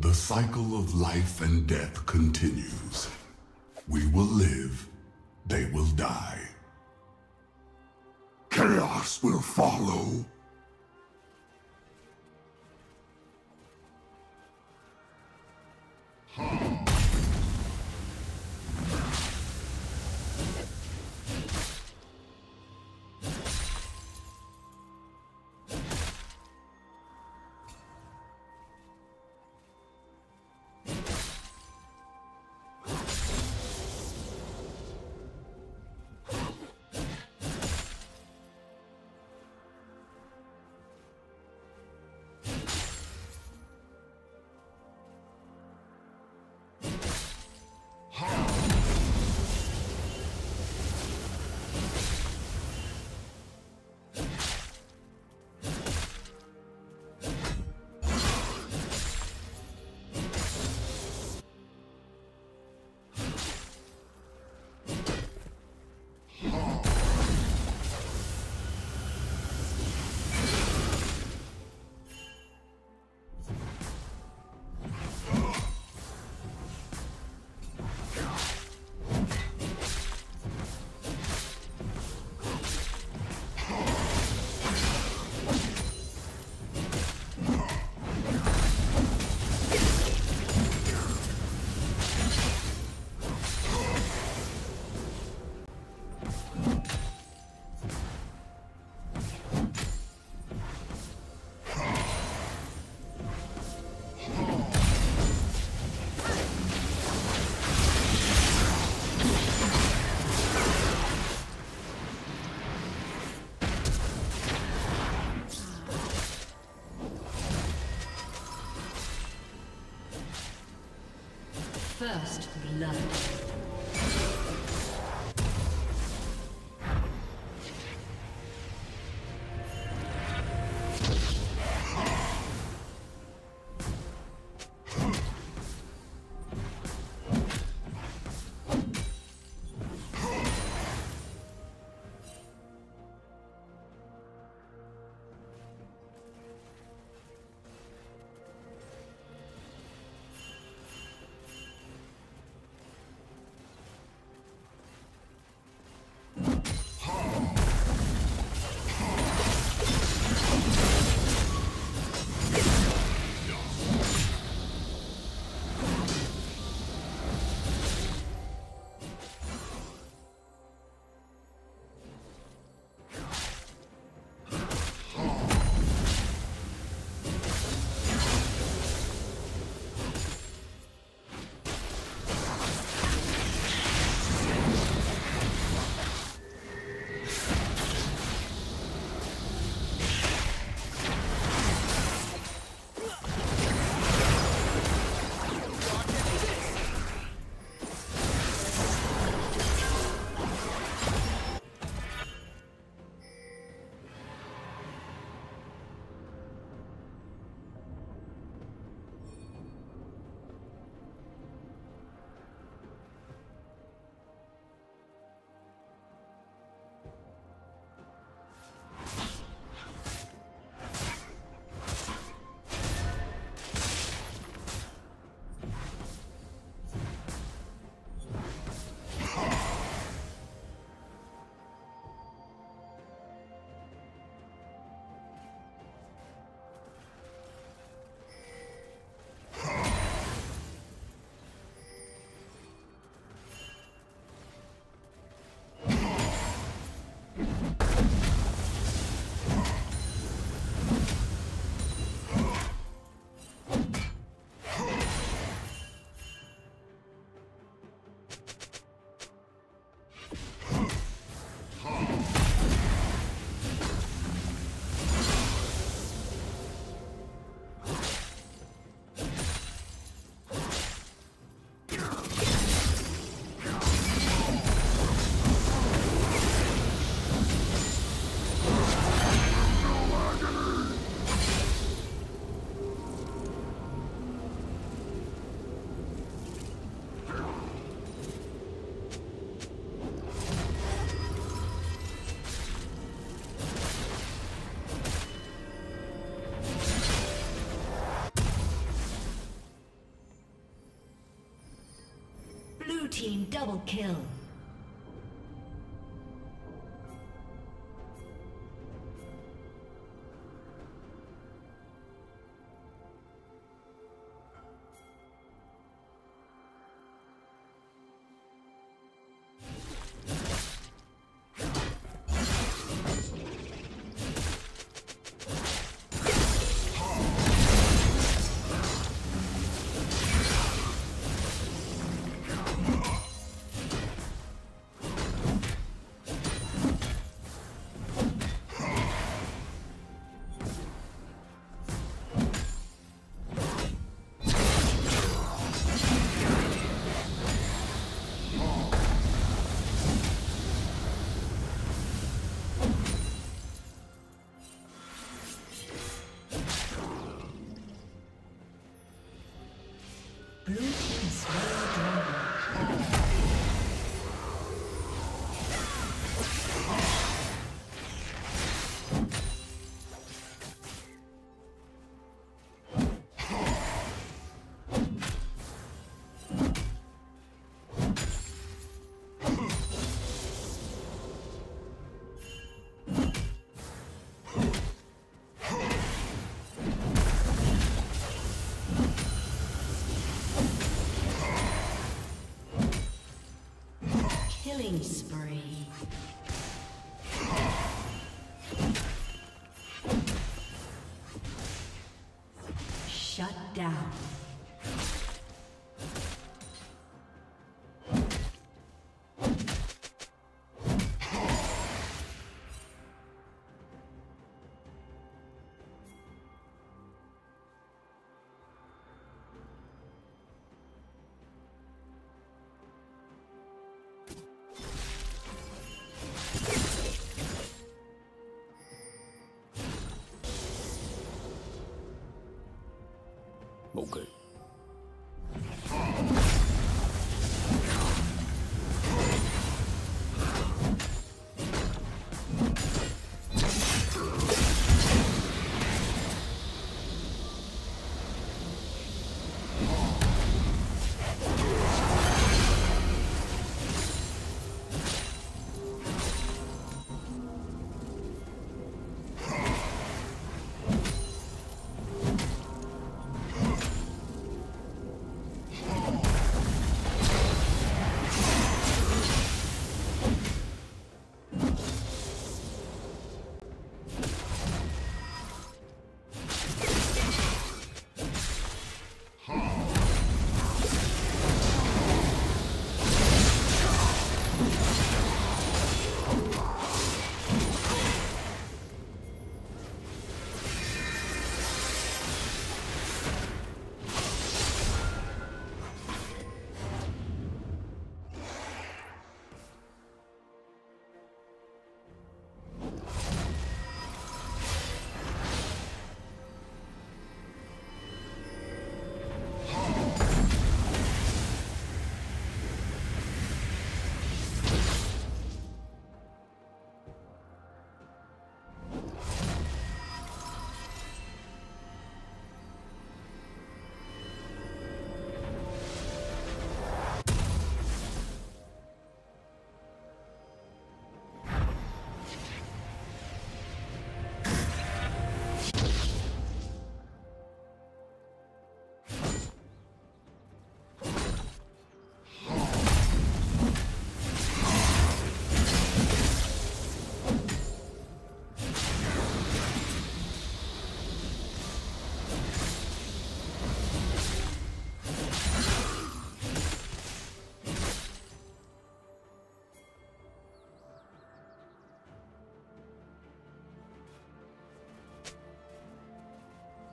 The cycle of life and death continues. We will live, they will die. Chaos will follow. First blood. team double kill. Killing spree. Shut down. Okay.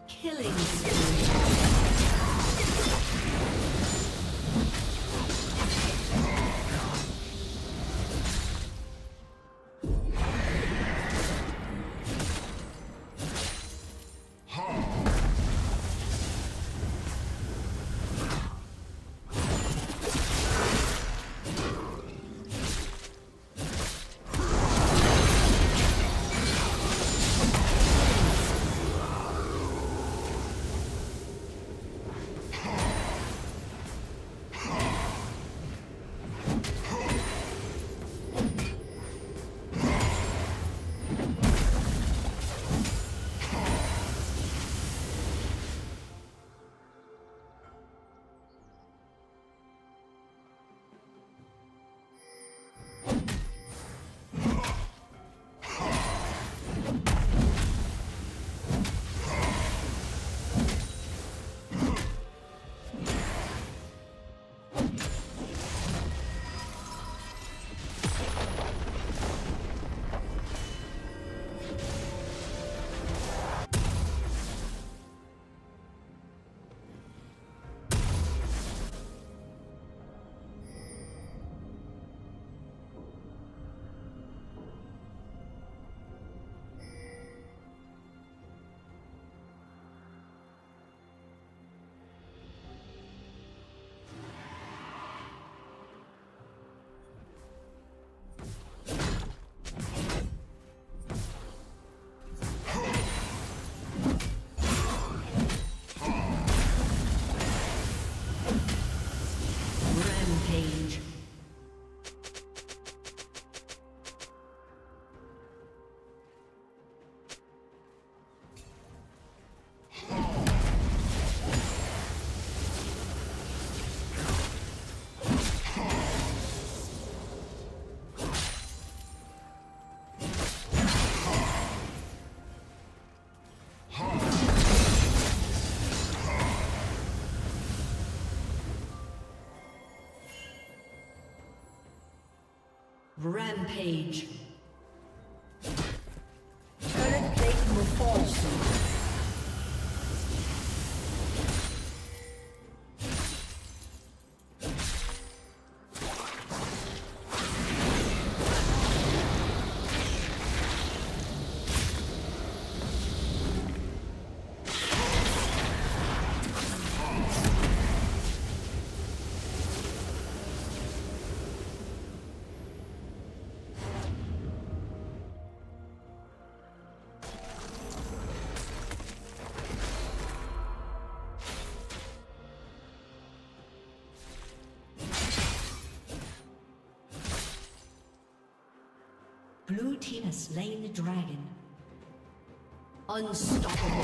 Killing spree. Rampage. Turret plate will fall soon. Blue team has slain the dragon. Unstoppable.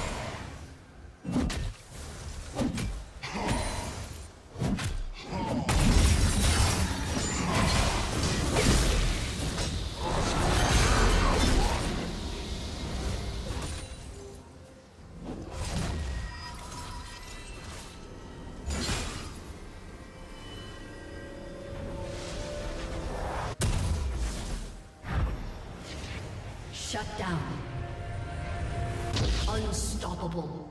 Shut down. Unstoppable.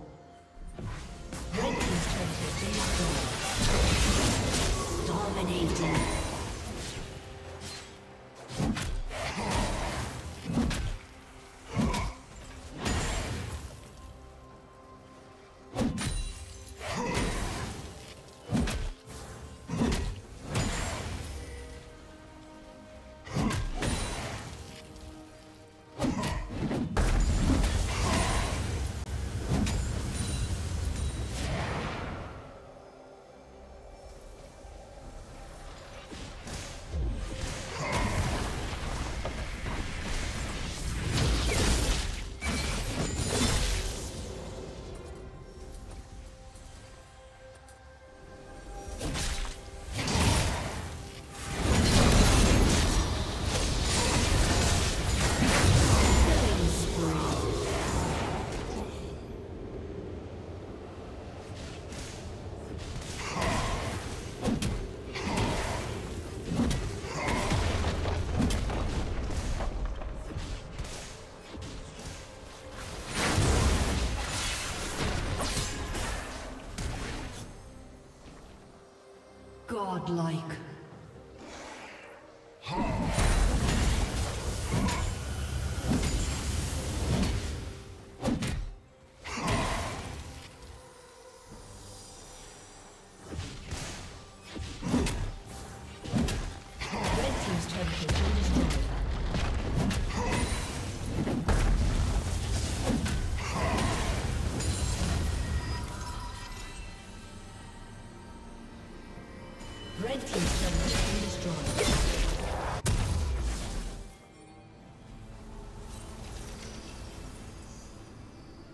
Red team's turret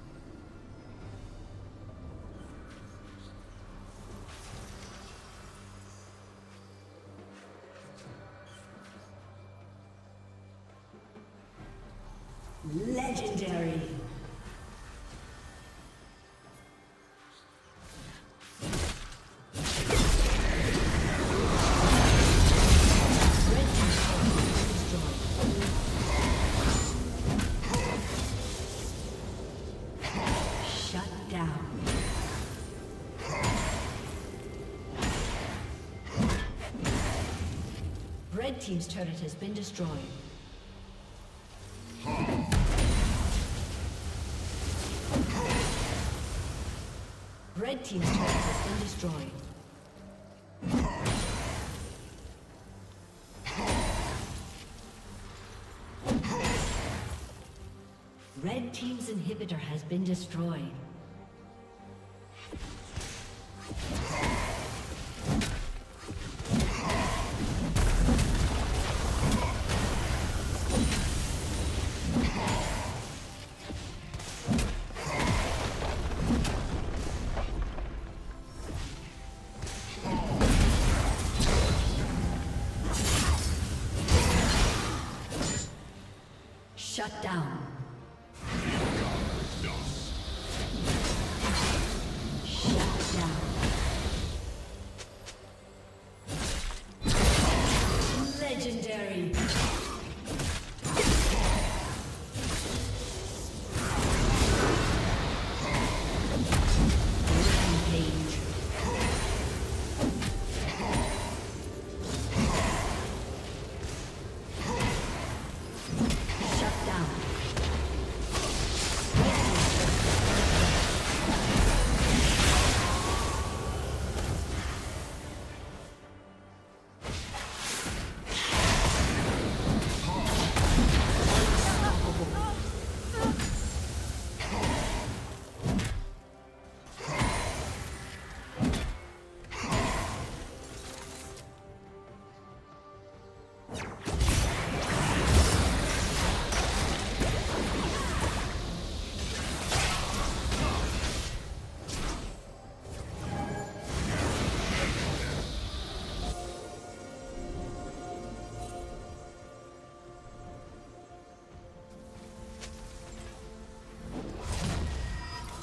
has been destroyed. Dominating. Godlike. Legendary. Red team's turret has been destroyed. Red team's turret has been destroyed. Red team's inhibitor has been destroyed. Shut down.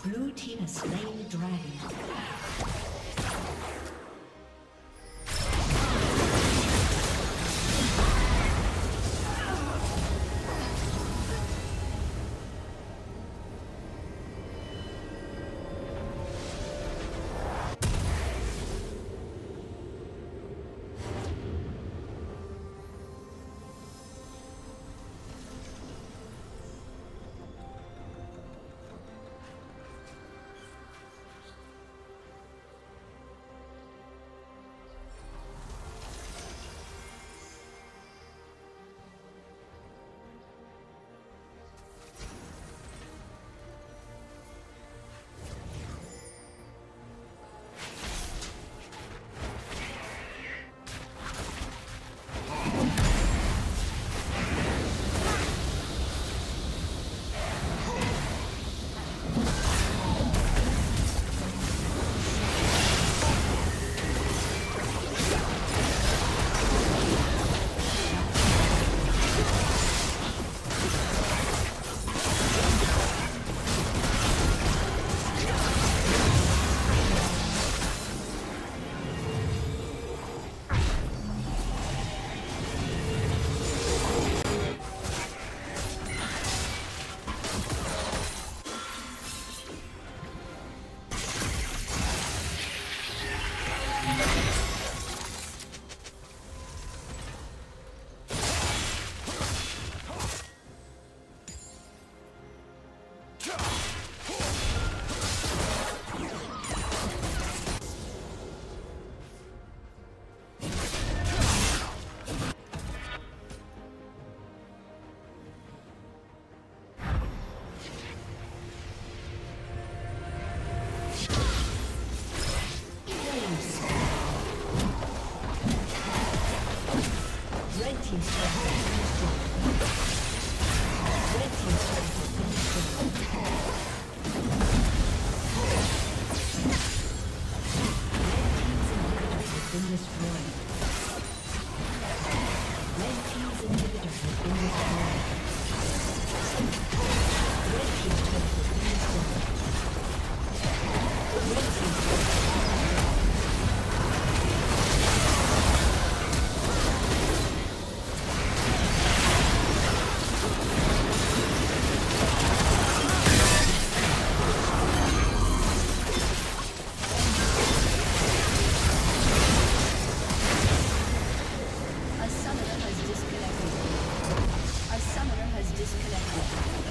Blue team has slain the dragon. Disconnected.